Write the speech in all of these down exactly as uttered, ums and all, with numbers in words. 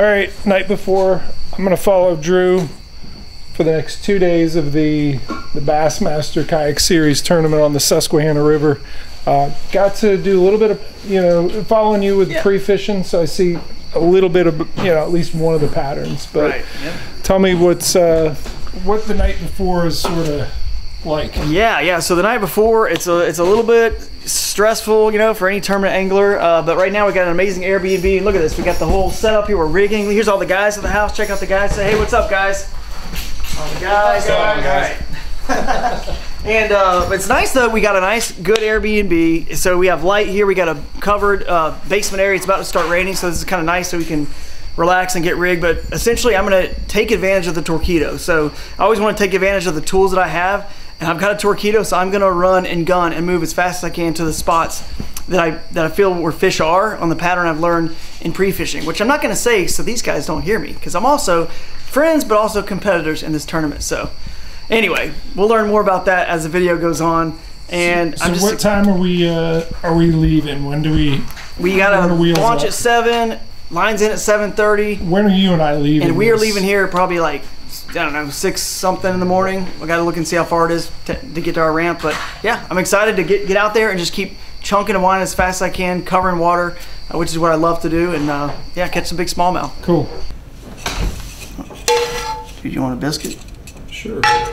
Alright, night before, I'm going to follow Drew for the next two days of the, the Bassmaster Kayak Series tournament on the Susquehanna River. Uh, got to do a little bit of, you know, following you with yeah. pre-fishing, so I see a little bit of, you know, at least one of the patterns. But right. yep. tell me what's, uh, what the night before is sort of like. Yeah, yeah, so the night before, it's a, it's a little bit stressful, you know, for any tournament angler, uh, but right now we got an amazing Airbnb. Look at this, we got the whole setup here, we're rigging. Here's all the guys at the house. Check out the guys, say, hey, what's up, guys? All the guys, what's up, guys? All right. And uh, it's nice though, we got a nice, good Airbnb. So we have light here, we got a covered uh, basement area. It's about to start raining, so this is kind of nice, so we can relax and get rigged. But essentially, I'm gonna take advantage of the Torqeedo. So I always wanna take advantage of the tools that I have. And I've got a Torqeedo, so I'm gonna run and gun and move as fast as I can to the spots that I that I feel where fish are on the pattern I've learned in pre-fishing, which I'm not gonna say so these guys don't hear me, because I'm also friends but also competitors in this tournament. So anyway, we'll learn more about that as the video goes on. And so, I'm so just what time are we uh, are we leaving? When do we? We gotta launch at seven. Line's in at seven thirty. When are you and I leaving? And we are leaving here probably like, I don't know, six something in the morning. We gotta look and see how far it is to, to get to our ramp. But yeah, I'm excited to get, get out there and just keep chunking and winding as fast as I can, covering water, uh, which is what I love to do. And uh, yeah, catch some big smallmouth. Cool. Dude, you want a biscuit? Sure. Now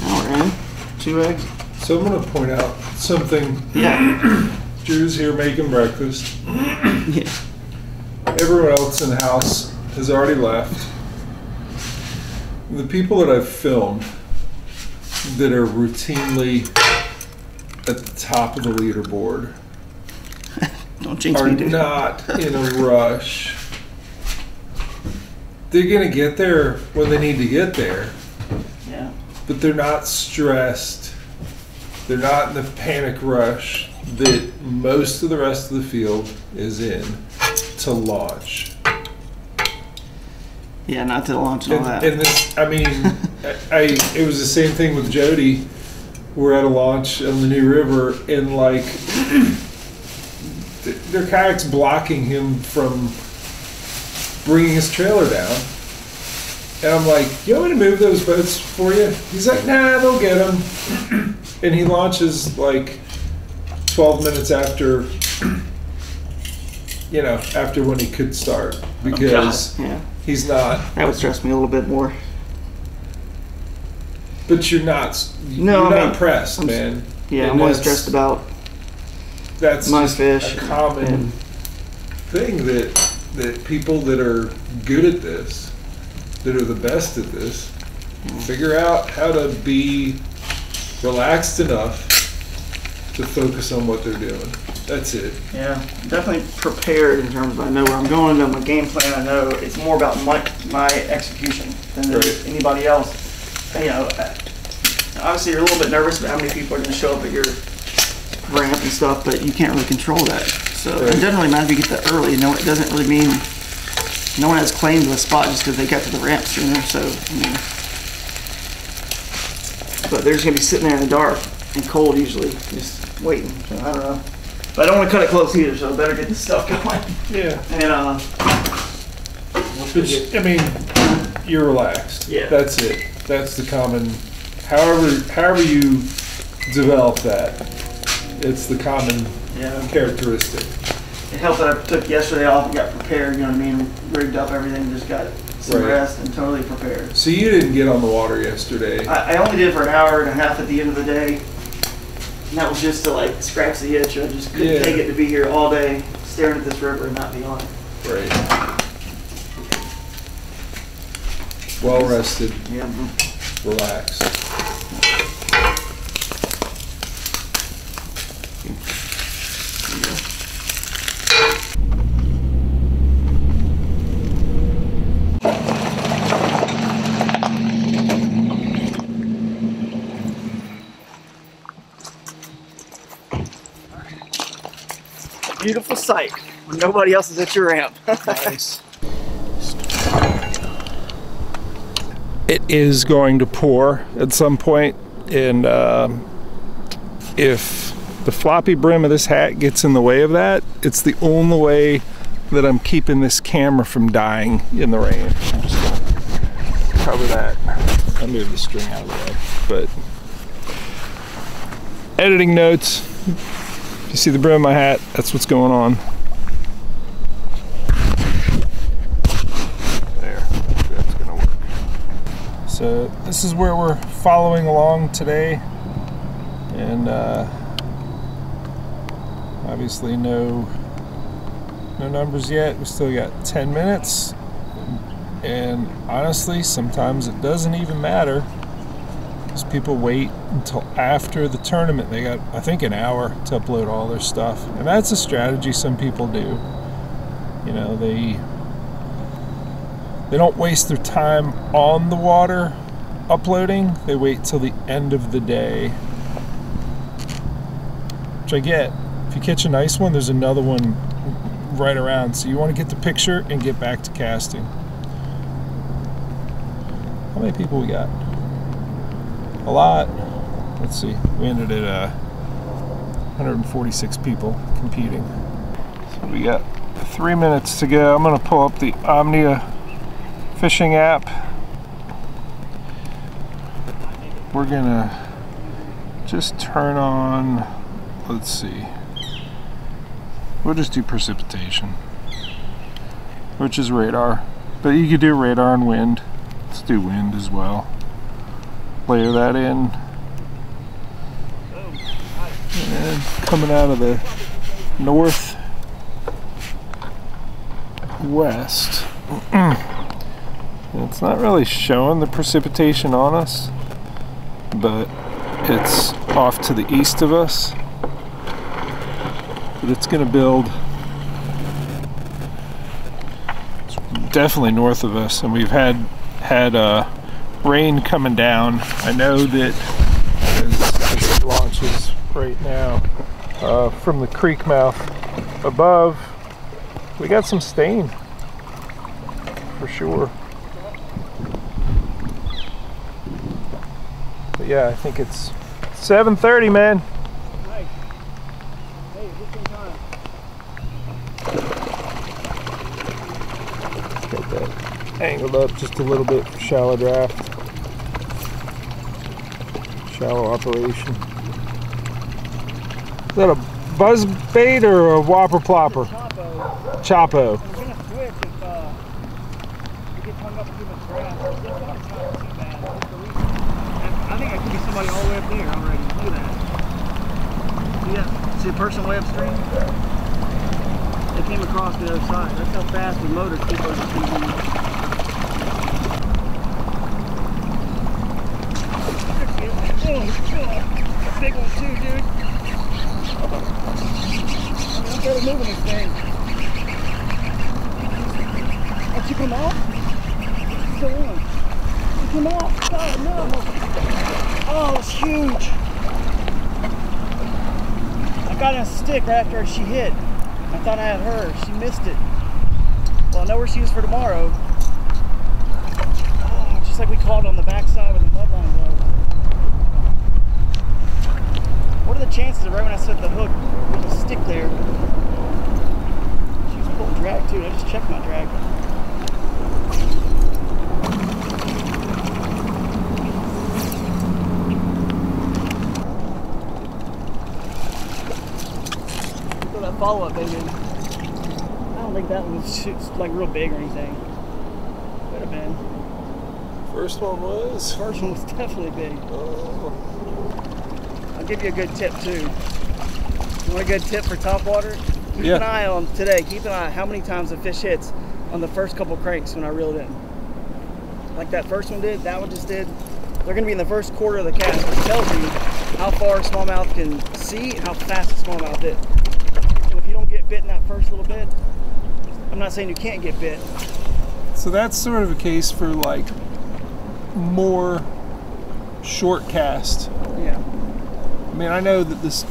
we're in. Two eggs. So I'm gonna point out something. Yeah. Drew's here making breakfast. Yeah. Everyone else in the house has already left. The people that I've filmed that are routinely at the top of the leaderboard Don't jinx are me, dude. not in a rush. They're gonna get there when they need to get there. Yeah. But they're not stressed. They're not in the panic rush that most of the rest of the field is in to launch. Yeah, not to launch and, and all that. And this, I mean, I, I it was the same thing with Jody. We're at a launch on the New River, and like their kayak's blocking him from bringing his trailer down. And I'm like, "You want me to move those boats for you?" He's like, "Nah, they'll get them." And he launches like twelve minutes after, you know, after when he could start, because oh yeah. he's not. That would stress me a little bit more. But you're not. No, you're I mean, not pressed, I'm, man. Yeah, and I'm always stressed about. That's my fish. A common and, thing that that people that are good at this, that are the best at this, mm. figure out how to be relaxed enough to focus on what they're doing. That's it. Yeah, definitely prepared in terms of I know where I'm going, I know my game plan, I know it's more about my, my execution than right. anybody else. You know, obviously you're a little bit nervous about how many people are going to show up at your ramp and stuff, but you can't really control that. So right. it doesn't really matter if you get that early. You know, it doesn't really mean no one has claim to a spot just because they got to the ramp sooner. So, you know. But they're just going to be sitting there in the dark and cold usually, just waiting. So I don't know. But I don't want to cut it close either, so I better get this stuff going. Yeah. And uh, I mean, you're relaxed. Yeah. That's it. That's the common. However, however you develop that, it's the common yeah. characteristic. It helped that I took yesterday off and got prepared. You know what I mean? Rigged up everything, just got some right. rest and totally prepared. So you didn't get on the water yesterday? I, I only did for an hour and a half at the end of the day. And that was just to like scratch the itch. I just couldn't yeah. take it to be here all day staring at this river and not be on it. Right. Well rested. Yeah. Relaxed. Beautiful sight when nobody else is at your ramp. Nice. It is going to pour at some point, and uh, if the floppy brim of this hat gets in the way of that, it's the only way that I'm keeping this camera from dying in the rain. I'm just gonna cover that. I'll move the string out of the way. But editing notes. You see the brim of my hat? That's what's going on. There, that's gonna work. So this is where we're following along today, and uh, obviously no no numbers yet. We still got ten minutes, and honestly, sometimes it doesn't even matter because people wait until after the tournament. They got, I think, an hour to upload all their stuff, and that's a strategy some people do. You know, they they don't waste their time on the water uploading. They wait till the end of the day, which I get. If you catch a nice one, there's another one right around, so you want to get the picture and get back to casting. How many people we got? A lot. Let's see, we ended at uh, one hundred forty-six people competing. So we got three minutes to go. I'm gonna pull up the Omnia fishing app. We're gonna just turn on, let's see, we'll just do precipitation, which is radar, but you could do radar and wind. Let's do wind as well. Layer that in, and coming out of the north west, it's not really showing the precipitation on us, but it's off to the east of us, but it's going to build. It's definitely north of us, and we've had had a uh, rain coming down. I know that as, as it launches right now uh, from the creek mouth above, we got some stain for sure. But yeah, I think it's seven thirty, man. Nice. Hey, just in time. Get that angled up just a little bit for shallow draft. Shallow operation. Is that a buzz bait or a whopper plopper? Choppo. We're gonna switch if uh, we get hung up too much grass. I think I could be somebody all the way up there already. Look at that. Yeah, see a person way upstream? They came across the other side. That's how fast the motors keep over the T V. Big one too, dude. I'm barely moving this thing. Oh, she came off? She's still on. She came off. Oh, no. Oh, it's huge. I got on a stick right after she hit. I thought I had her. She missed it. Well, I know where she is for tomorrow. Oh, just like we caught on the backside with the mudline blow. What are the chances of right when I set the hook with a stick there? She was pulling drag too. I just checked my drag. Throw that follow up, baby. I don't think that one was like real big or anything. Could have been. time. First one was? First one was definitely big. Oh. I'll give you a good tip too. You want a good tip for topwater? Keep yeah. an eye on today. Keep an eye on how many times the fish hits on the first couple cranks when I reeled in. Like that first one did, that one just did. They're going to be in the first quarter of the cast, which tells you how far smallmouth can see and how fast a smallmouth is. And if you don't get bit in that first little bit, I'm not saying you can't get bit. So that's sort of a case for like more short cast. Yeah. I mean, I know that this,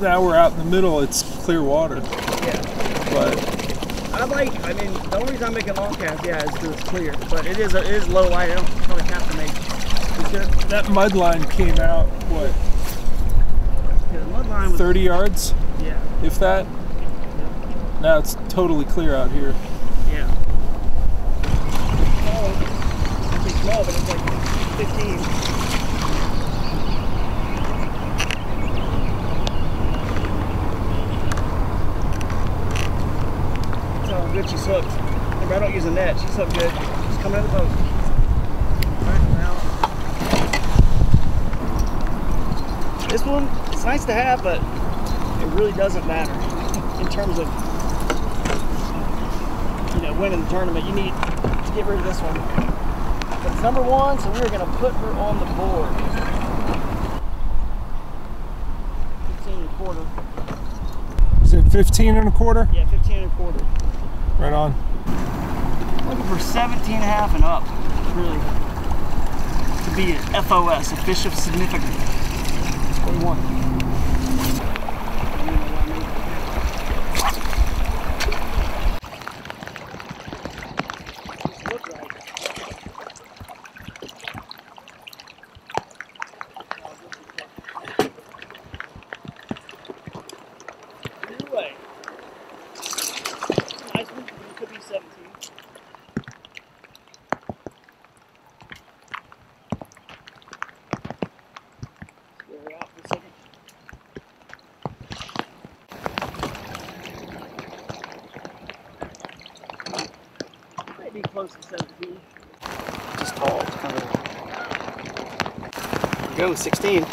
now we're out in the middle, it's clear water. Yeah. But I like, I mean, the only reason I'm making long cast, yeah, is because it's clear. But it is, a, it is low light. I don't probably have to make. That, that mud line came out, what, yeah, the mud line was thirty yards? Yeah. If that? Yeah. Now it's totally clear out here. Yeah. Oh, it's small, but it's like fifteen. That's how good she slipped. Remember, I don't use a net. She slipped good. She's coming out of the boat. This one, it's nice to have, but it really doesn't matter in terms of, you know, winning the tournament. You need to get rid of this one. But it's number one, so we're going to put her on the board. fifteen and a quarter. Is it fifteen and a quarter? Yeah, fifteen and a quarter. Right on. Looking for seventeen and a half and up, really, to be an F O S, a fish of significance. One. Either way, nice one. Could be seventeen. Go sixteen.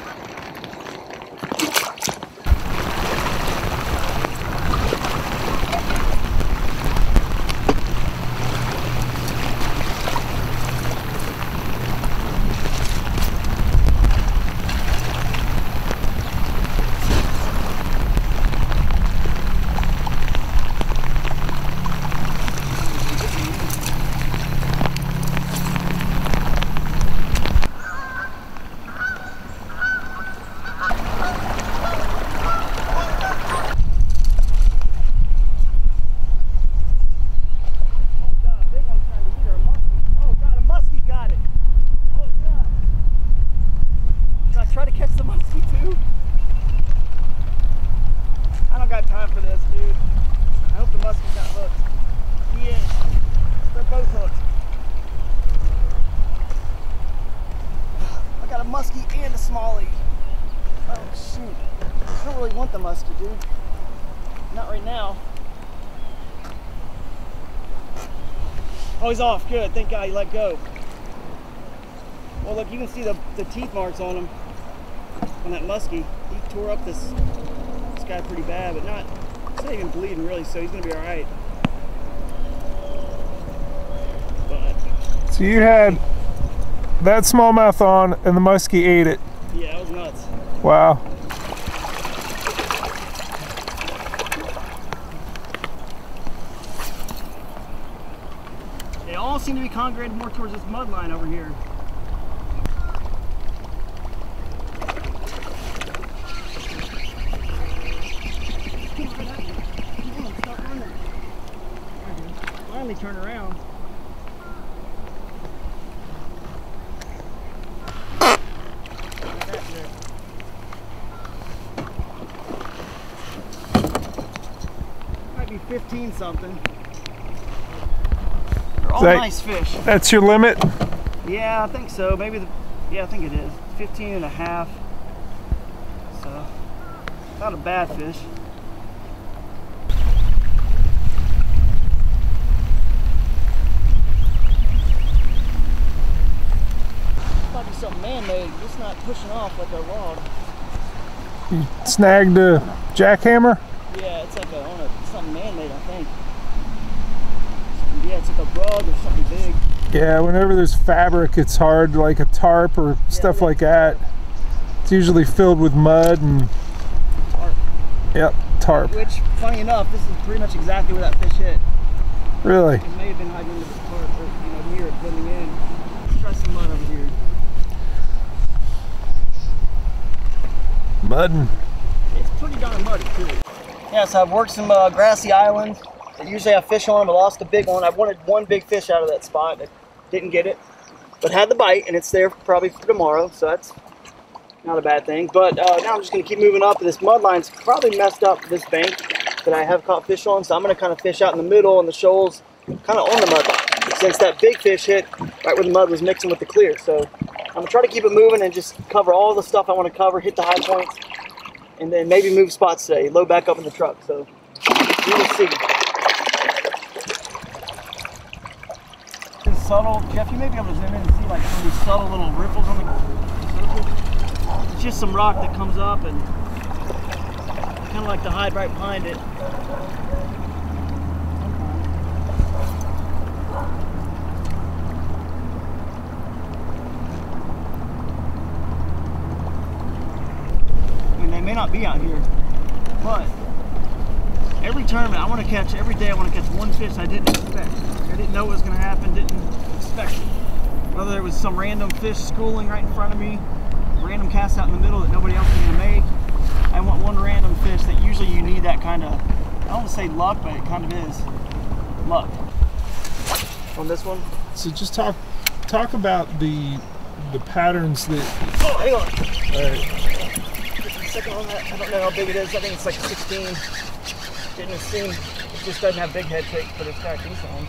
Oh, he's off. Good. Thank God he let go. Well, look, you can see the, the teeth marks on him, on that muskie. He tore up this, this guy pretty bad, but not, he's not even bleeding, really, so he's going to be all right. But, so you had that smallmouth on, and the muskie ate it. Yeah, it was nuts. Wow. Seem to be congregated more towards this mud line over here. Finally turn around. Might be fifteen something. All that, nice fish. That's your limit? Yeah, I think so. Maybe the, yeah, I think it is. fifteen and a half. So, not a bad fish. might be something man-made. It's not pushing off like a log. You snagged a jackhammer? Yeah, it's like a, on a something man-made, I think. Yeah, it's like a rug or something big. Yeah, whenever there's fabric, it's hard, like a tarp or yeah, stuff like that. It's usually filled with mud and... Tarp. Yep, tarp. Which, funny enough, this is pretty much exactly where that fish hit. Really? It may have been hiding under this tarp or, you know, near it, blending in. Let's try some mud over here. Mudding. It's pretty darn muddy, too. Yeah, so I've worked some uh, grassy islands. I usually have fish on them. I lost a big one. I wanted one big fish out of that spot. I didn't get it, but had the bite, and it's there probably for tomorrow, so that's not a bad thing. But uh, now I'm just going to keep moving up. This mud line's probably messed up this bank that I have caught fish on, so I'm going to kind of fish out in the middle on the shoals, kind of on the mud line, since that big fish hit right where the mud was mixing with the clear. So I'm going to try to keep it moving and just cover all the stuff I want to cover, hit the high points, and then maybe move spots today, load back up in the truck. So you will see. Subtle, Jeff, you may be able to zoom in and see like some of these subtle little ripples on the It's just some rock that comes up, and I kind of like to hide right behind it. I mean, they may not be out here, but every tournament I want to catch, every day I want to catch one fish I didn't expect. I didn't know what was going to happen, didn't expect it. Whether it was some random fish schooling right in front of me, random cast out in the middle that nobody else was going to make. I want one random fish that usually you need that kind of, I don't want to say luck, but it kind of is luck. On this one? So just talk talk about the the patterns that... Oh, hang on. All right. Just a second on that. I don't know how big it is. I think it's like sixteen. Didn't assume. It just doesn't have big head shakes, but it's got decent ones.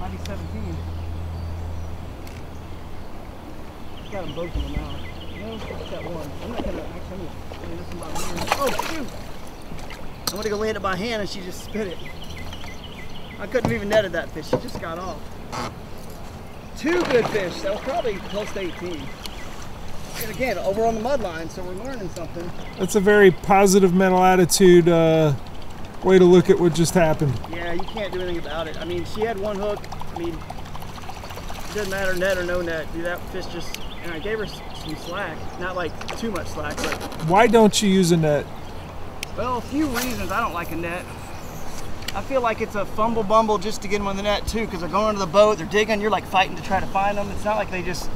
ninety seventeen. It's got them both in the mouth. No, it's got one. I'm not gonna actually lay this in my hand. Oh shoot! I wanted to go land it by hand and she just spit it. I couldn't even netted that fish. She just got off. Two good fish. That was probably close to eighteen. And again, over on the mud line, so we're learning something. That's a very positive mental attitude. Uh... Way to look at what just happened. Yeah, you can't do anything about it. I mean, she had one hook. I mean, it doesn't matter, net or no net. Dude, that fish just, and I gave her some slack. Not like too much slack, but. Why don't you use a net? Well, a few reasons I don't like a net. I feel like it's a fumble bumble just to get them on the net too, because they're going under the boat, they're digging, you're like fighting to try to find them. It's not like they just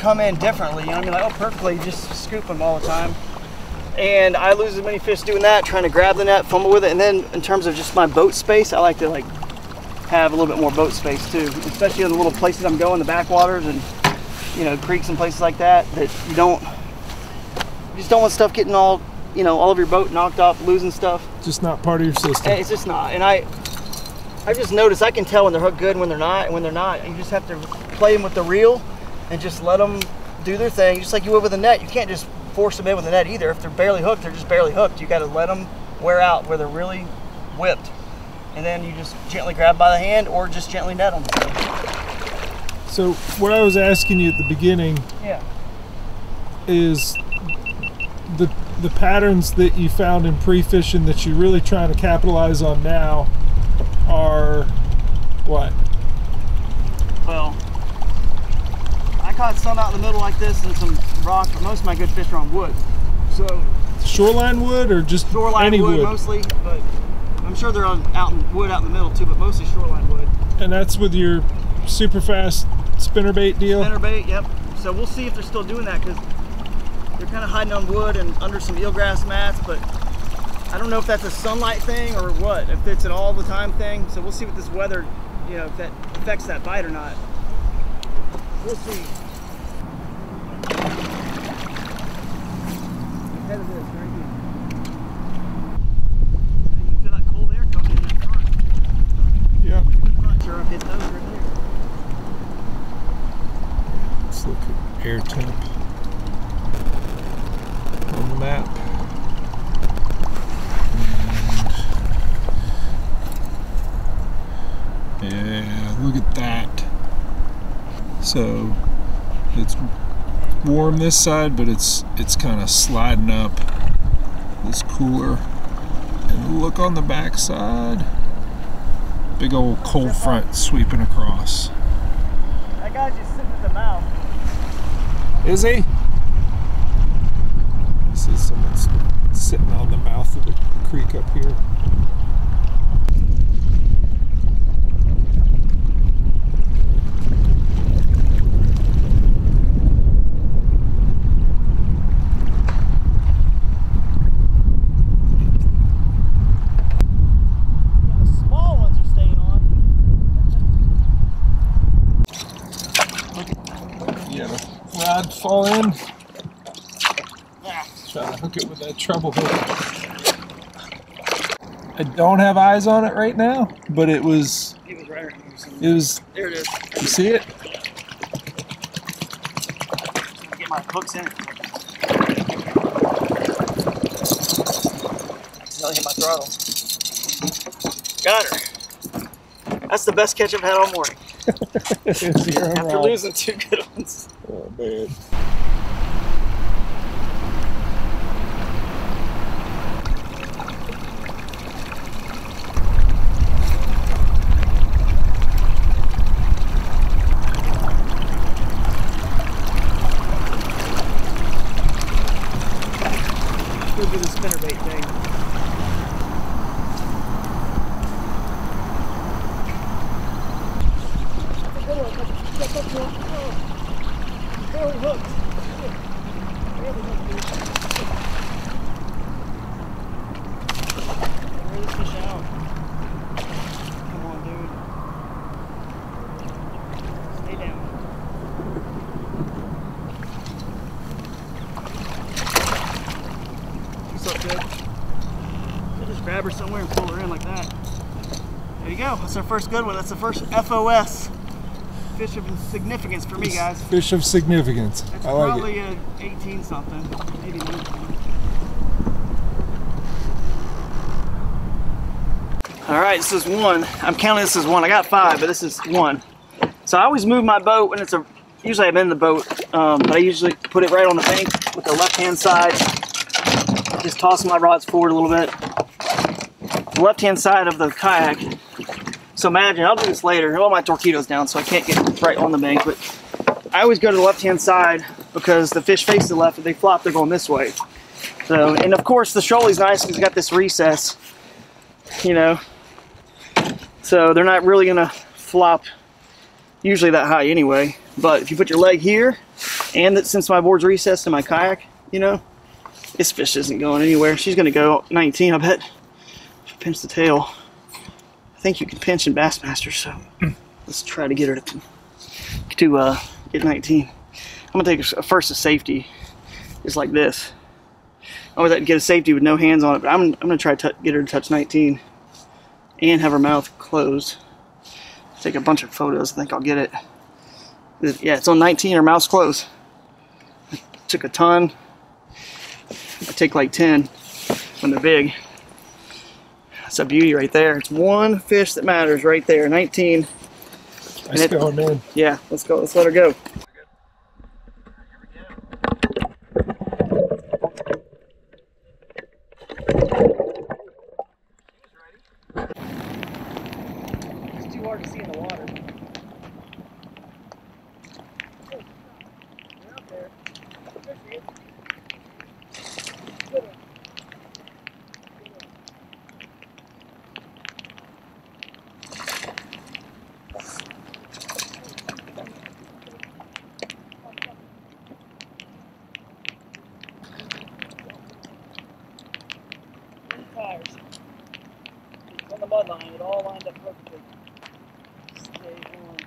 come in differently. You know what I mean? Like, oh, perfectly, just scoop them all the time. And I lose as many fish doing that, trying to grab the net, fumble with it. And then in terms of just my boat space, I like to like have a little bit more boat space too, especially in the little places I'm going, the backwaters and, you know, creeks and places like that, that you don't, you just don't want stuff getting all, you know, all of your boat knocked off, losing stuff. Just not part of your system. And it's just not. And I, I just noticed I can tell when they're hooked good and when they're not, and when they're not, you just have to play them with the reel and just let them do their thing. Just like you would with a net, you can't just force them in with the net either. If they're barely hooked, they're just barely hooked. You got to let them wear out where they're really whipped, and then you just gently grab by the hand or just gently net them. So what I was asking you at the beginning, yeah, is the the patterns that you found in pre-fishing that you're really trying to capitalize on now are what? Well, I caught some out in the middle like this and some rock, but most of my good fish are on wood. So shoreline wood or just shoreline any wood, wood mostly, but I'm sure they're on out in wood out in the middle too, but mostly shoreline wood. And that's with your super fast spinnerbait deal? Spinnerbait, yep. So we'll see if they're still doing that, because they're kind of hiding on wood and under some eelgrass mats, but I don't know if that's a sunlight thing or what, if it's an all the time thing. So we'll see with this weather, you know, if that affects that bite or not. We'll see. It is, very good. You can feel that cold air coming in that front. Yep. I'm not sure I've hit those right here. Let's look at air temp on the map. Look at that. So it's warm this side, but it's it's kind of sliding up. It's cooler. And look on the back side. Big old cold front sweeping across. That guy's just sitting at the mouth. Is he? I see someone's sitting on the mouth of the creek up here. Fall in. Yeah. Try to hook it with that treble hook. I don't have eyes on it right now, but it was. It was right here. It was. There it is. You see it? I get my hooks in. I'll hit my throttle. Got her. That's the best catch I've had all morning. After ride. Losing two good ones. Oh man. We'll do the spinnerbait thing. That's our first good one. That's the first F O S. Fish of significance for me, guys. Fish of significance. That's I like it. It's probably an eighteen something. eighty-one. All right, this is one. I'm counting this as one. I got five, but this is one. So I always move my boat when it's a, usually I'm in the boat, um, but I usually put it right on the bank with the left-hand side. Just tossing my rods forward a little bit. The left-hand side of the kayak. So imagine, I'll do this later, all my Torqeedo's down so I can't get right on the bank, but I always go to the left-hand side because the fish face the left, if they flop, they're going this way. So, and of course the shoalie's nice because it's got this recess, you know, so they're not really gonna flop usually that high anyway, but if you put your leg here, and that since my board's recessed in my kayak, you know, this fish isn't going anywhere. She's gonna go nineteen, I bet. She pinched the tail. I think you can pinch in Bassmaster, so let's try to get her to, to uh, get nineteen. I'm gonna take a first of safety, just like this. I always like to get a safety with no hands on it, but I'm, I'm gonna try to get her to touch nineteen and have her mouth closed. Take a bunch of photos, I think I'll get it. Yeah, it's on nineteen, her mouth's closed. I took a ton. I take like ten when they're big. It's a beauty right there. It's one fish that matters right there, nineteen. Nice it, going, man. Yeah, let's go. Let's let her go. It's too hard to see in the water. They're out there. There she is. Good one.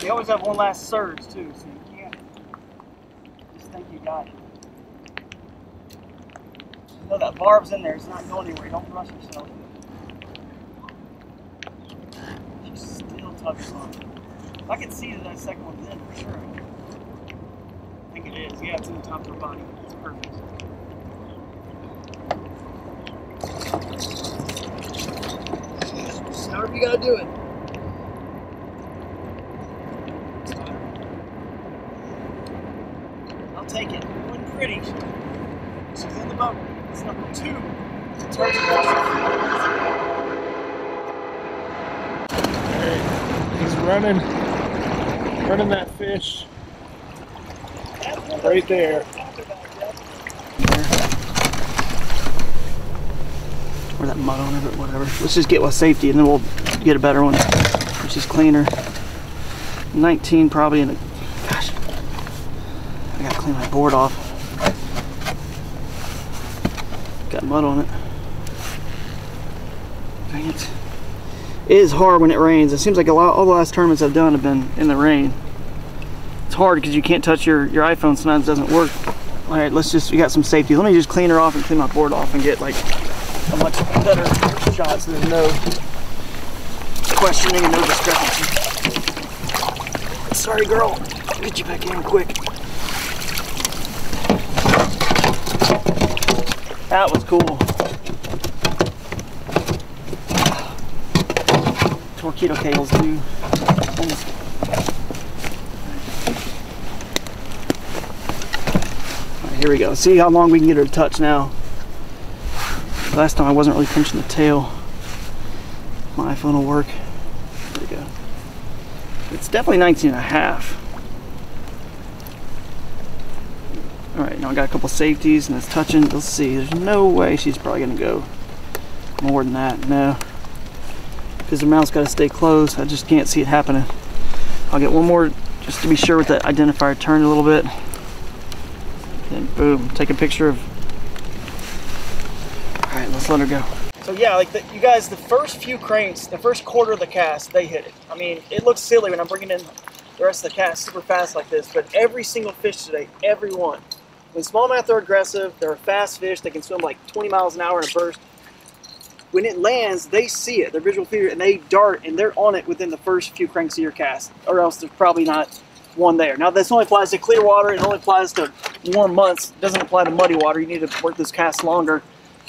They always have one last surge too, so you can't just think you got it. No, that barb's in there. It's not going anywhere. Don't rush yourself. She's still tugging on. I can see that that second one's in for sure. I think it is. Yeah, it's in the top of her body. It's perfect. However you gotta do it. I'll take it. One pretty. She's in the boat. It's number two. It's right there. He's running. Running that fish. Right there. Or that mud on it or whatever. Let's just get with safety and then we'll get a better one, which is cleaner. nineteen probably in a, gosh, I gotta clean my board off. Got mud on it. Dang it. It is hard when it rains. It seems like a lot, all the last tournaments I've done have been in the rain. It's hard because you can't touch your, your iPhone, sometimes it doesn't work. All right, let's just, we got some safety. Let me just clean her off and clean my board off and get like, a much better shot so there's no questioning and no discrepancy. Sorry girl, I'll get you back in quick. That was cool. Torqeedo cables do almost. All right, here we go. See how long we can get her to touch now. Last time I wasn't really pinching the tail. My iPhone will work. There we go. It's definitely nineteen and a half. All right, now I got a couple safeties and it's touching. Let's see, there's no way she's probably gonna go more than that, no. Because her mouth's gotta stay closed. I just can't see it happening. I'll get one more just to be sure with that identifier turned a little bit. Then boom, take a picture of. Alright, let's let her go. So yeah, like the, you guys, the first few cranes, the first quarter of the cast, they hit it. I mean, it looks silly when I'm bringing in the rest of the cast super fast like this, but every single fish today, every one. When smallmouth are aggressive, they're fast fish, they can swim like twenty miles an hour in a burst. When it lands, they see it, their visual feeder, and they dart, and they're on it within the first few cranks of your cast, or else there's probably not one there. Now this only applies to clear water, it only applies to warm months, it doesn't apply to muddy water, you need to work this cast longer.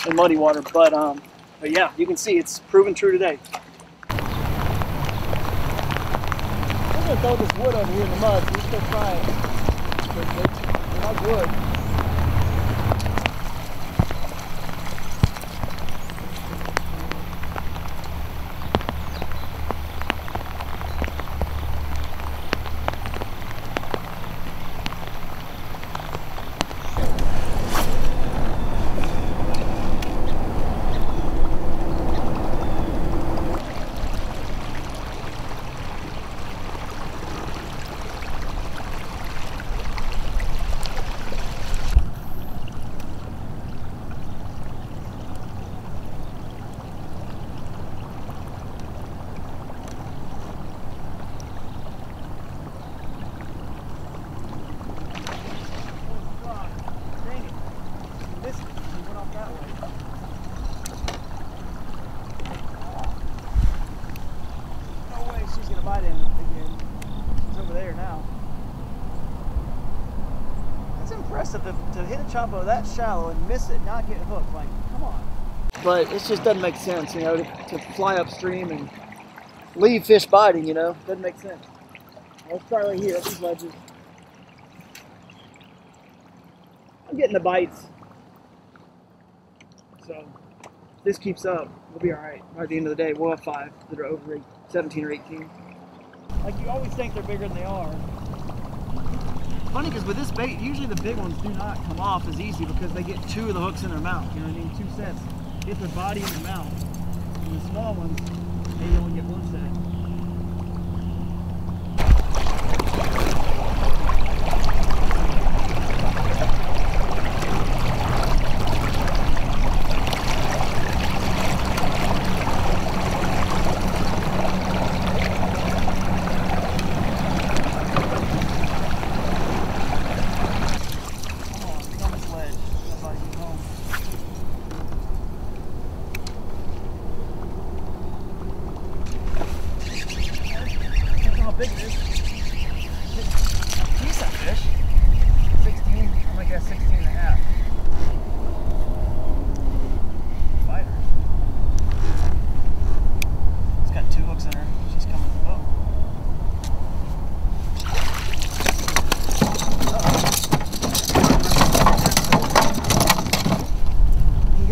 In muddy water, but um, but yeah, you can see it's proven true today. I'm gonna throw this wood over here in the mud. We're still trying. It's not wood. To, to hit a Choppo that shallow and miss it, not get hooked, like, come on. But it just doesn't make sense, you know, to, to fly upstream and leave fish biting, you know, doesn't make sense. Let's try right here, that's these ledges. I'm getting the bites. So, if this keeps up, we'll be all right. By the end of the day, we'll have five that are over seventeen or eighteen. Like, you always think they're bigger than they are. Funny because with this bait, usually the big ones do not come off as easy because they get two of the hooks in their mouth. You know what I mean? Two sets. Get their body in their mouth. And the small ones, they only get one set.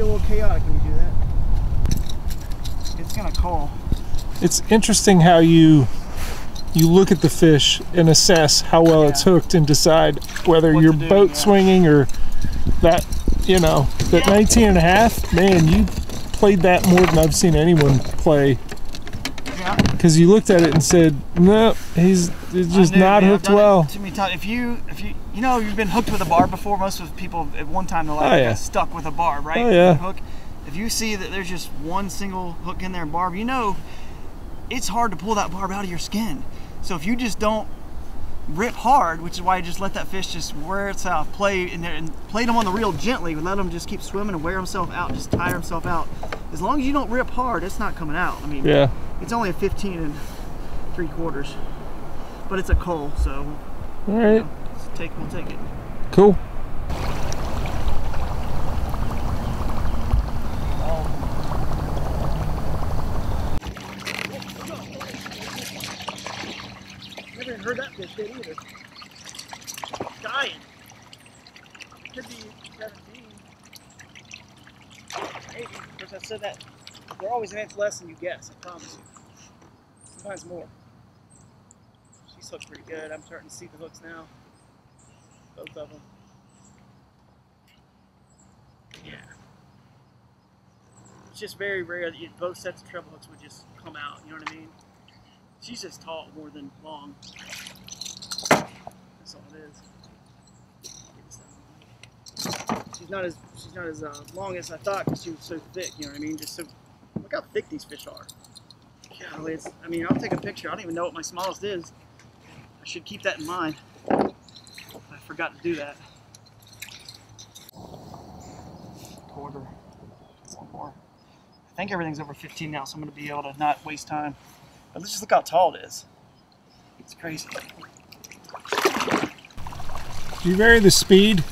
a little chaotic when you do that. It's gonna call. It's interesting how you you look at the fish and assess how well yeah. it's hooked and decide whether what you're do, boat yeah. swinging or that, you know, that yeah. nineteen and a half, man, you played that more than I've seen anyone play. Because you looked at it and said, no, he's it's just knew, not man, hooked well. Too many times. If you, if you, you know, you've been hooked with a barb before. Most of the people at one time in their life oh, yeah. stuck with a barb, right? Oh, yeah. Hook. If you see that there's just one single hook in there and barb, you know, it's hard to pull that barb out of your skin. So if you just don't rip hard, which is why you just let that fish just wear itself, play in there, and play them on the reel gently, let them just keep swimming and wear himself out, just tire himself out. As long as you don't rip hard, it's not coming out. I mean, yeah. It's only a fifteen and three quarters, but it's a coal, so all right, you know, it's take, we'll take it. Cool. I haven't heard that fish yet either. It's dying. It could be seventeen, eighteen. Of course, I've said that. They're always an inch less than you guess, I promise you. Sometimes more. She's hooked pretty good. I'm starting to see the hooks now. Both of them. Yeah. It's just very rare that you, both sets of treble hooks would just come out, you know what I mean? She's just tall more than long. That's all it is. She's not as, she's not as uh, long as I thought because she was so thick, you know what I mean? Just so, look how thick these fish are. Golly, it's, I mean, I'll take a picture. I don't even know what my smallest is. I should keep that in mind. I forgot to do that. Quarter. One more. I think everything's over fifteen now, so I'm going to be able to not waste time. But let's just look how tall it is. It's crazy. Do you vary the speed?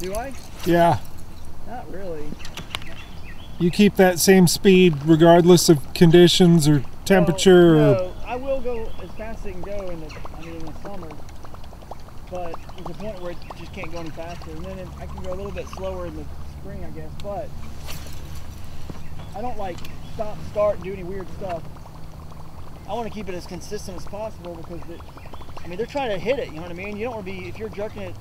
Do I? Yeah. Not really. You keep that same speed regardless of conditions or temperature? No, no, I will go as fast as it can go in the, I mean, in the summer, but there's a point where it just can't go any faster. And then it, I can go a little bit slower in the spring, I guess, but I don't like stop, start, and do any weird stuff. I want to keep it as consistent as possible because, it, I mean, they're trying to hit it, you know what I mean? You don't want to be, if you're jerking it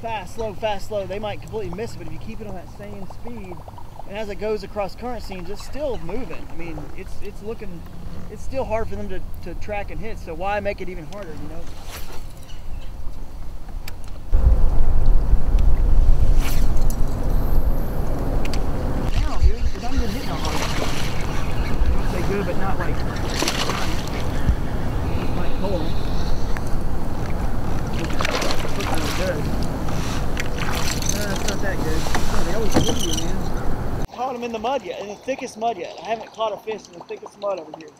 fast, slow, fast, slow, they might completely miss it, but if you keep it on that same speed, and as it goes across current seams, it's still moving. I mean, it's it's looking, it's still hard for them to, to track and hit, so why make it even harder, you know? No, dude, it's not even hitting on hard. I'd say good, but not like, like cold. It's good. No, it's not that good. No, they always hit you, man. Caught them in the mud yet, in the thickest mud yet. I haven't caught a fish in the thickest mud over here.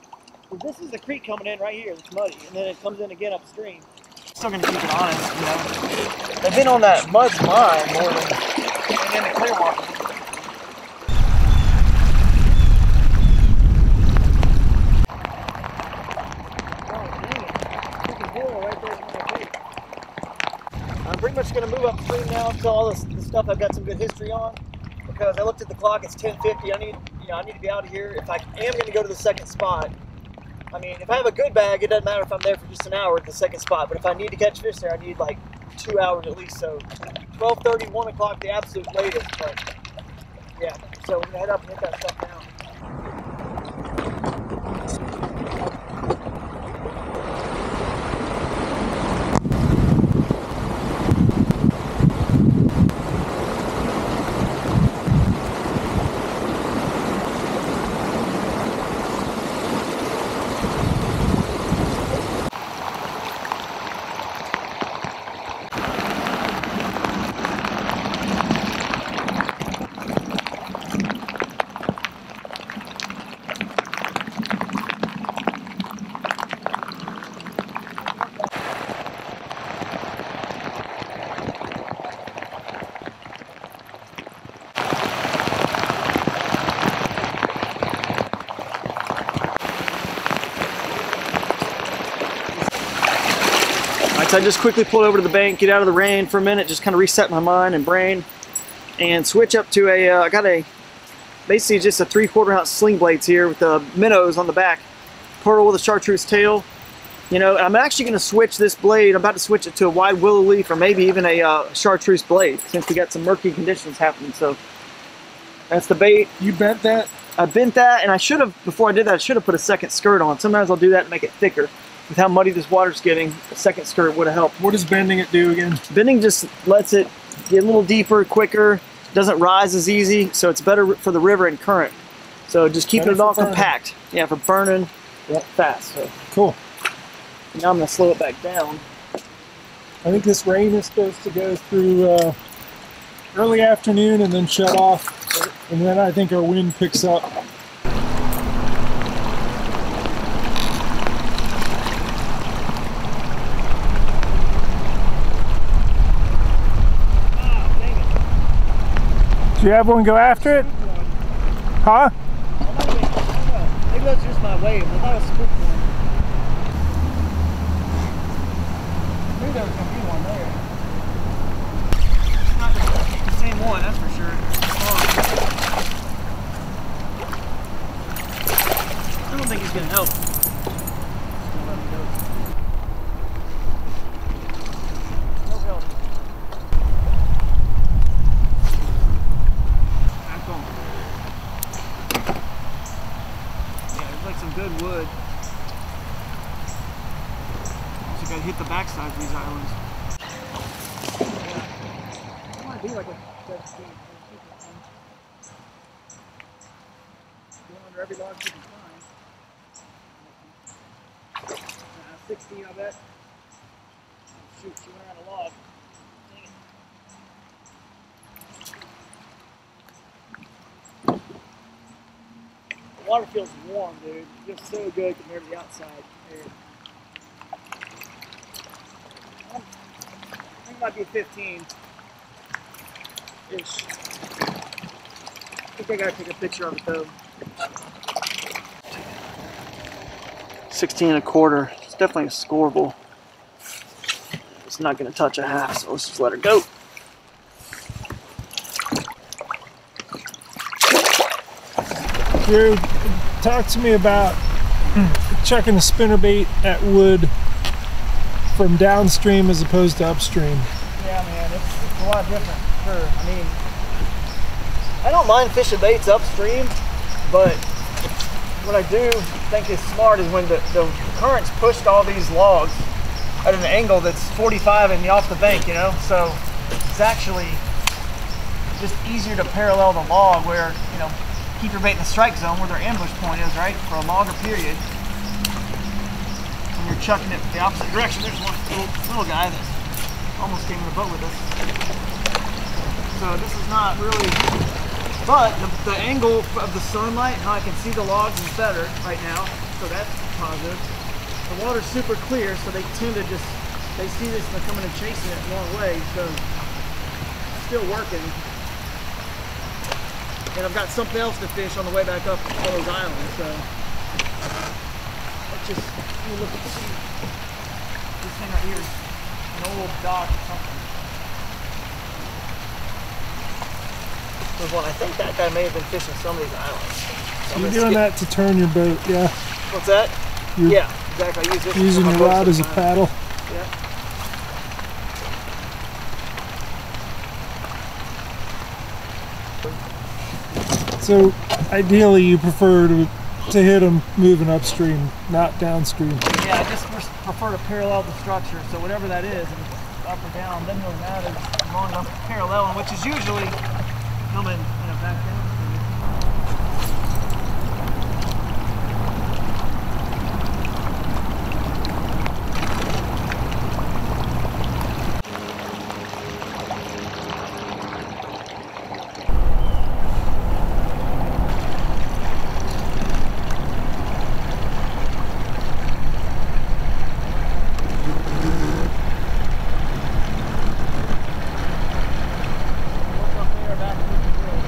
Well, this is the creek coming in right here. It's muddy, and then it comes in again upstream. Still gonna keep it honest, you know. They've been on that mud line more than and in the clear water. I'm pretty much gonna move upstream now to all this, this stuff I've got some good history on. Because I looked at the clock, it's ten fifty. I need, you know, I need to be out of here. If I am going to go to the second spot, I mean, if I have a good bag, it doesn't matter if I'm there for just an hour at the second spot. But if I need to catch fish there, I need like two hours at least. So twelve thirty, one o'clock, the absolute latest. But yeah, so we're gonna head up and hit that stuff now. So I just quickly pulled over to the bank, get out of the rain for a minute, just kind of reset my mind and brain. and switch up to a, uh, I got a, basically just a three-quarter ounce sling blades here with the minnows on the back, pearl with a chartreuse tail. You know, I'm actually going to switch this blade. I'm about to switch it to a wide willow leaf or maybe even a uh, chartreuse blade since we got some murky conditions happening. So that's the bait. You bent that? I bent that, and I should have, before I did that, I should have put a second skirt on. Sometimes I'll do that to make it thicker. With how muddy this water's getting, a second skirt would have helped. What does bending it do again? Bending just lets it get a little deeper, quicker, doesn't rise as easy, so it's better for the river and current. So just keeping it all compact. Yeah, for burning yep. fast. So. Cool. Now I'm going to slow it back down. I think this rain is supposed to go through uh, early afternoon and then shut off. And then I think our wind picks up. Ah, dang it. Do you have one go after it? Huh? Maybe that's just my wave. I thought it was spooked. Maybe there was going to be one there. It's not the same one, that's for sure. I don't think he's going to help. No help. Back on. Yeah, there's like some good wood. So you got to hit the backside of these islands. Yeah. I want to be like a dead sea. Every log you can find. Uh, sixteen, I bet. Oh, shoot, she went around a log. Dang it. The water feels warm, dude. It feels so good compared to the outside area. I think it might be fifteen-ish. I think I gotta take a picture of it though. sixteen and a quarter. It's definitely a scoreable. It's not going to touch a half, so let's just let her go. Dude, talk to me about checking the spinnerbait at wood from downstream as opposed to upstream. Yeah, man, it's, it's a lot different. Sure. I mean, I don't mind fishing baits upstream, but what I do think is smart is when the, the current's pushed all these logs at an angle that's forty-five and off the bank, you know? So it's actually just easier to parallel the log where, you know, keep your bait in the strike zone where their ambush point is, right? For a longer period. When you're chucking it the opposite direction, there's one little, little guy that almost came in the boat with us. So this is not really... But the, the angle of the sunlight, how I can see the logs is better right now, so that's positive. The water's super clear, so they tend to just, they see this and they're coming and chasing it a long way, so it's still working. And I've got something else to fish on the way back up to all those islands, so. Let's just, let me look at this thing right here, an old dock or something. Well, I think that guy may have been fishing some of these islands. So you're doing that to turn your boat, yeah. What's that? You're yeah, exactly. I use this using your rod as a paddle. Yeah. So, ideally, you prefer to to hit them moving upstream, not downstream. Yeah, I just prefer to parallel the structure. So whatever that is, if it's up or down, doesn't really matter. As long as I'm paralleling, which is usually. In, in What's up there back in the field?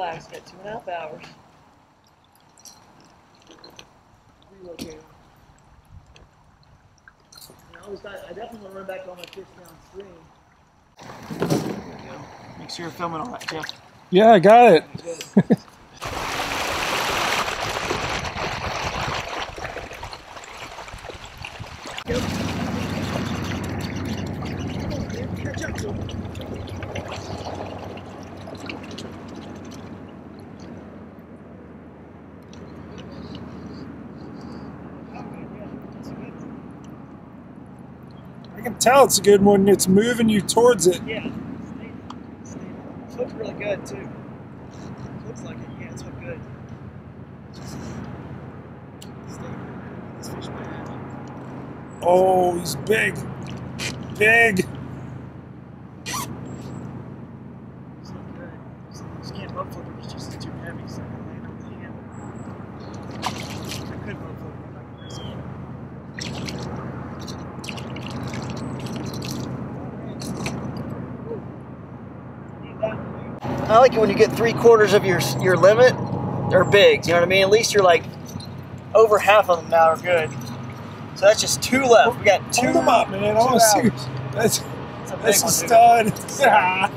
relax, got two and a half hours. Relocating. I always thought, I definitely want to run back on my fish downstream. There we go. Make sure you're filming all that, Jeff. Yeah, I got it. Good. I can tell it's a good one. It's moving you towards it. Yeah, it's stable. It looks really good too. It looks like it. Yeah, it's look good. This fish might have it. Oh, he's big, big. It's not good. This can't boat flip. It's just too heavy. So I can land on the handle. I could boat flip. I like it when you get three quarters of your your limit. They're big, you know what I mean? At least you're like over half of them now are good. So that's just two left. We got two. Hold them up, man. I want to see. That's that's a, that's a stud. Yeah.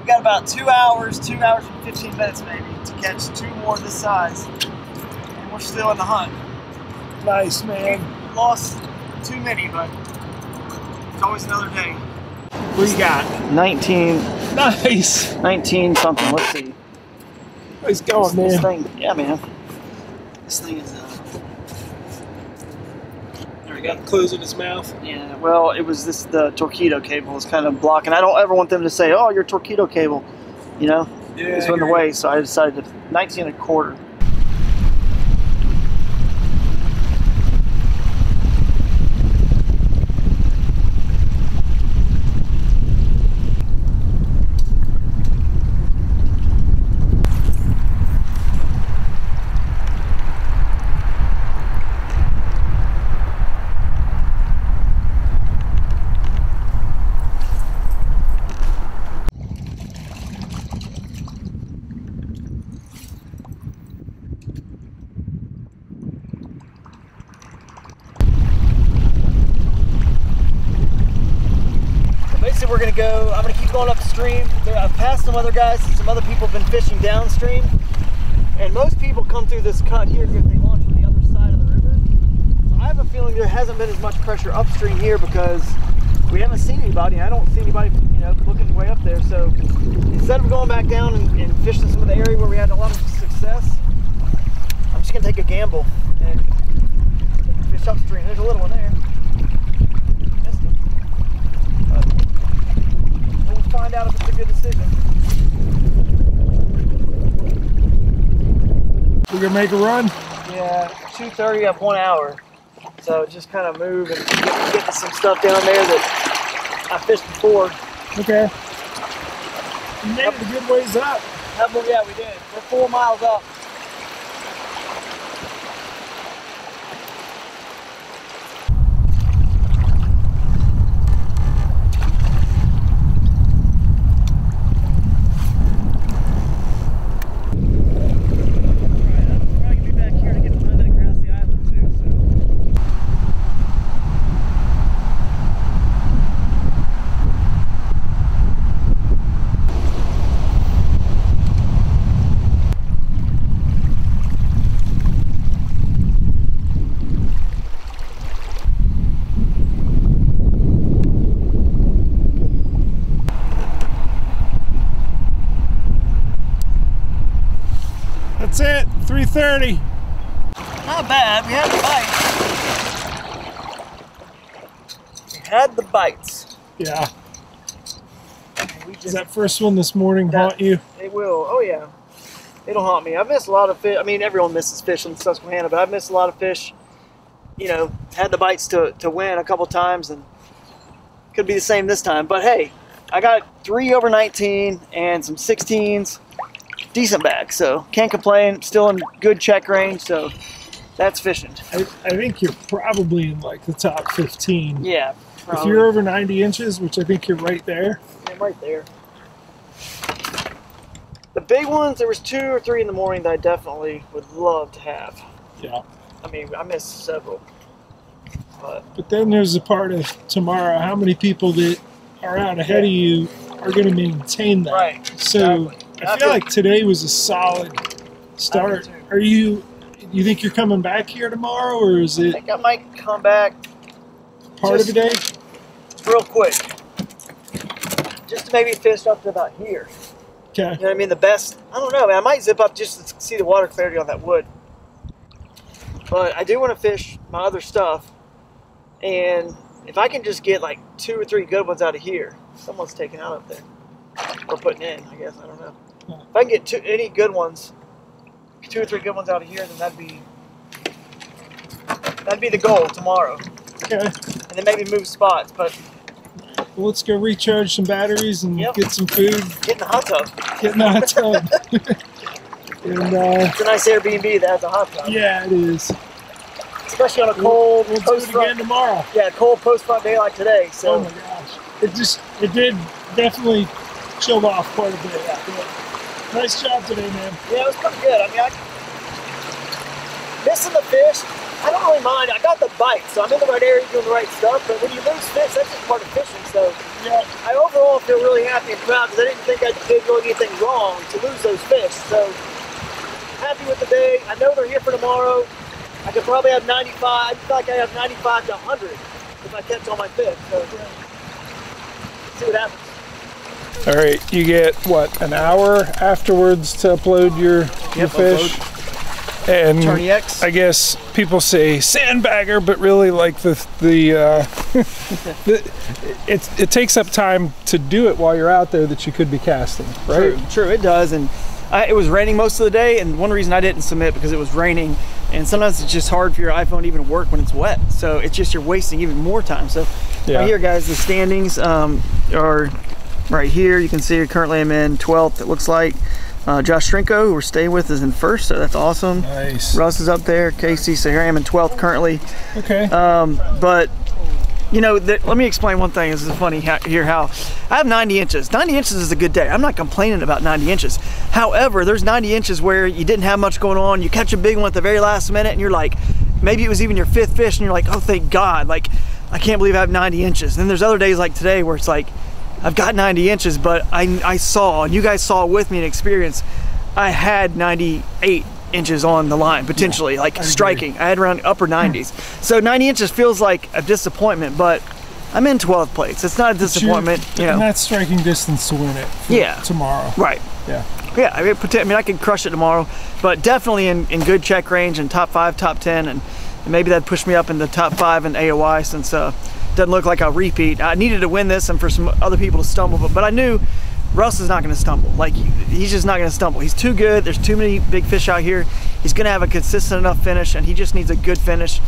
We got about two hours, two hours and fifteen minutes maybe to catch two more this size, and we're still in the hunt. Nice, man. We lost too many, but it's always another day. What you got? nineteen. Nice. nineteen something. Let's see. Nice going, man. This thing, yeah, man. This thing is. Uh, there we go. Clues in his mouth. Yeah. Well, it was this. The Torqeedo cable is kind of blocking. I don't ever want them to say, "Oh, your Torqeedo cable," you know. Yeah. It's in the way, so I decided to nineteen and a quarter. We're gonna go. I'm gonna keep going upstream. I've passed some other guys. Some other people have been fishing downstream, and most people come through this cut here because they launch from the other side of the river. So I have a feeling there hasn't been as much pressure upstream here because we haven't seen anybody. I don't see anybody, you know, looking way up there. So instead of going back down and, and fishing some of the area where we had a lot of success, I'm just gonna take a gamble and fish upstream. There's a little one there. Find out if it's a good decision. We're gonna make a run? Yeah, two thirty up one hour. So just kind of move and get, get to some stuff down there that I fished before. Okay. You made up, it a good ways up. Up. Yeah, we did. We're four miles up. That's it, three thirty. Not bad, we had the bites. We had the bites. Yeah. We just, does that first one this morning that, haunt you? It will, oh yeah. It'll haunt me. I missed a lot of fish. I mean, everyone misses fish in Susquehanna, but I missed a lot of fish. You know, had the bites to, to win a couple times, and could be the same this time. But hey, I got three over nineteen and some sixteens. Decent bag, so can't complain. Still in good check range, so that's fishing. I, I think you're probably in like the top fifteen. Yeah, probably. If you're over ninety inches, which I think you're right there. Yeah, I'm right there. The big ones, there was two or three in the morning that I definitely would love to have. Yeah. I mean, I missed several. But, but then there's the part of tomorrow, how many people that are out ahead of you are going to maintain that. Right. So exactly. I feel like today was a solid start. Are you, you think you're coming back here tomorrow, or is it? I think I might come back. Part of the day? Real quick. Just to maybe finish up to about here. Okay. You know what I mean? The best, I don't know, man. I might zip up just to see the water clarity on that wood. But I do want to fish my other stuff. And if I can just get like two or three good ones out of here, someone's taking out up there. Or putting in, I guess. I don't know. If I can get two, any good ones, two or three good ones out of here, then that'd be, that'd be the goal tomorrow. Okay. And then maybe move spots, but... Well, let's go recharge some batteries and yep. get some food. Get in the hot tub. Get in the hot tub. And, uh, it's a nice Airbnb that has a hot tub. Yeah, it is. Especially on a cold we'll, we'll post do it again tomorrow. Yeah, cold post-front day like today. So. Oh my gosh. It just, it did definitely chill off quite a bit. Yeah. Yeah. Nice job today, man. Yeah, it was pretty good. I mean, I, missing the fish, I don't really mind. I got the bite, so I'm in the right area doing the right stuff. But when you lose fish, that's just part of fishing. So yeah, I overall feel really happy and proud because I didn't think I did really anything wrong to lose those fish. So happy with the day. I know they're here for tomorrow. I could probably have ninety-five. I feel like I have ninety-five to a hundred if I catch all my fish. So yeah, see what happens. All right, you get what, an hour afterwards to upload your your yep, fish. Upload. And Tourney X. I guess people say sandbagger, but really, like the the, uh, the it it takes up time to do it while you're out there that you could be casting, right? True, true it does. And I, it was raining most of the day, and one reason I didn't submit because it was raining, and sometimes it's just hard for your iPhone to even work when it's wet. So it's just you're wasting even more time. So yeah. Right here, guys, the standings um, are right here. You can see currently I'm in twelfth. It looks like. Uh, Josh Trinko, who we're staying with, is in first, so that's awesome. Nice. Russ is up there, Casey, so here I am in twelfth currently. Okay. Um, but, you know, let me explain one thing. This is funny how, here how I have ninety inches. ninety inches is a good day. I'm not complaining about ninety inches. However, there's ninety inches where you didn't have much going on. You catch a big one at the very last minute, and you're like, maybe it was even your fifth fish, and you're like, oh, thank God. Like, I can't believe I have ninety inches. And then there's other days like today where it's like, I've got ninety inches, but I, I saw, and you guys saw with me and experience, I had ninety-eight inches on the line, potentially, yeah, like I striking. I had around upper nineties. So ninety inches feels like a disappointment, but I'm in twelfth place. It's not a disappointment. You know. And that's striking distance to win it for yeah. tomorrow. Right. Yeah. Yeah, I mean, I mean, I could crush it tomorrow, but definitely in, in good check range and top five, top ten, and, and maybe that'd push me up in the top five in A O Y since... Uh, doesn't look like I'll repeat. I needed to win this and for some other people to stumble, but, but I knew Russ is not gonna stumble. Like, he's just not gonna stumble. He's too good, there's too many big fish out here. He's gonna have a consistent enough finish and he just needs a good finish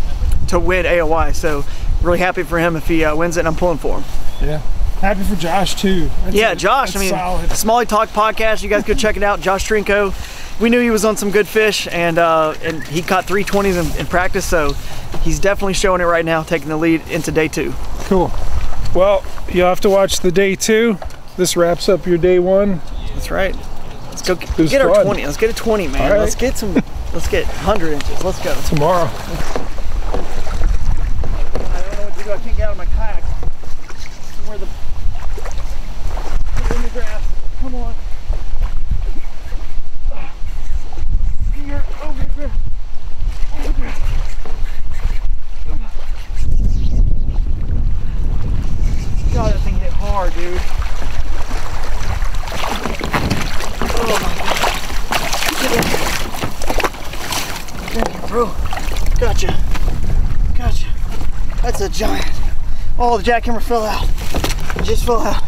to win A O Y. So really happy for him if he uh, wins it, and I'm pulling for him. Yeah, happy for Josh too. That's yeah, a, Josh, I mean, solid. Smalley Talk podcast, you guys go check it out, Josh Trinko. We knew he was on some good fish, and uh, and he caught three twenties in, in practice, so he's definitely showing it right now, taking the lead into day two. Cool. Well, you'll have to watch the day two. This wraps up your day one. That's right. Let's go get, get our twenty. Let's get a twenty, man. Right. Let's get some. Let's get a hundred inches. Let's go tomorrow. I don't know what to do. I can't get out of my kayak. Where the in the grass? Come on. Over here, over here. God, that thing hit hard, dude. Oh my God. Get in. Thank you, bro. Gotcha. Gotcha. That's a giant. Oh, the jackhammer fell out. It just fell out.